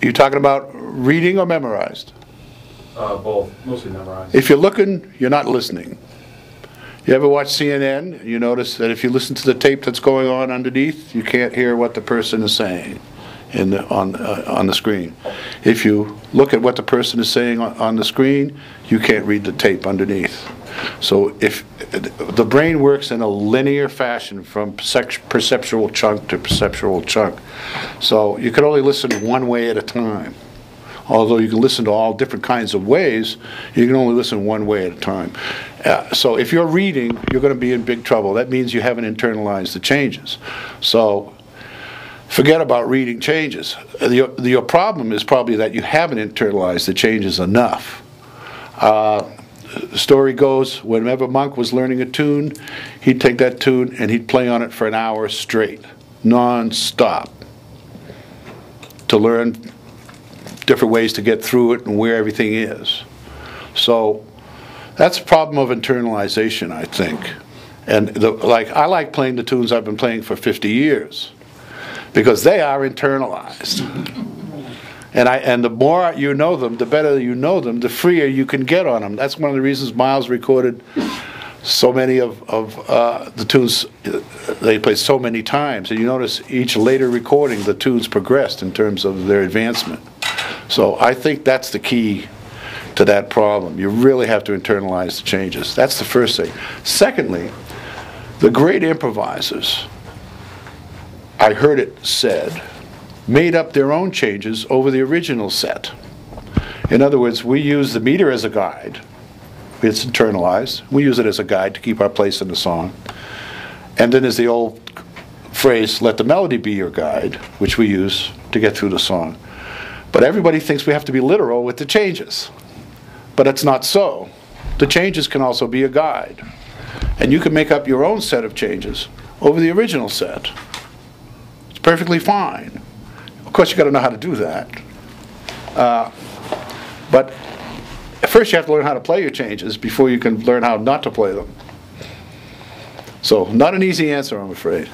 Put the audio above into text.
You're talking about reading or memorized? Both, mostly memorized. If you're looking, you're not listening. You ever watch CNN? You notice that if you listen to the tape that's going on underneath, you can't hear what the person is saying in the, on the screen. If you look at what the person is saying on the screen, you can't read the tape underneath. So if the brain works in a linear fashion from perceptual chunk to perceptual chunk. So you can only listen one way at a time. Although you can listen to all different kinds of ways, you can only listen one way at a time. So if you're reading, you're going to be in big trouble. That means you haven't internalized the changes. So forget about reading changes. Your problem is probably that you haven't internalized the changes enough. The story goes, whenever Monk was learning a tune, he'd take that tune and he'd play on it for an hour straight, non-stop, to learn different ways to get through it and where everything is. So that's a problem of internalization, I think. And I like playing the tunes I've been playing for 50 years. Because they are internalized, and the more you know them, the better you know them, the freer you can get on them. That's one of the reasons Miles recorded so many of the tunes they played so many times. And you notice each later recording, the tunes progressed in terms of their advancement. So I think that's the key to that problem. You really have to internalize the changes. That's the first thing. Secondly, the great improvisers, I heard it said, made up their own changes over the original set. In other words, we use the meter as a guide. It's internalized. We use it as a guide to keep our place in the song. And then there's the old phrase, let the melody be your guide, which we use to get through the song. But everybody thinks we have to be literal with the changes. But it's not so. The changes can also be a guide. And you can make up your own set of changes over the original set. Perfectly fine. Of course, you've got to know how to do that. But first, you have to learn how to play your changes before you can learn how not to play them. So, not an easy answer, I'm afraid.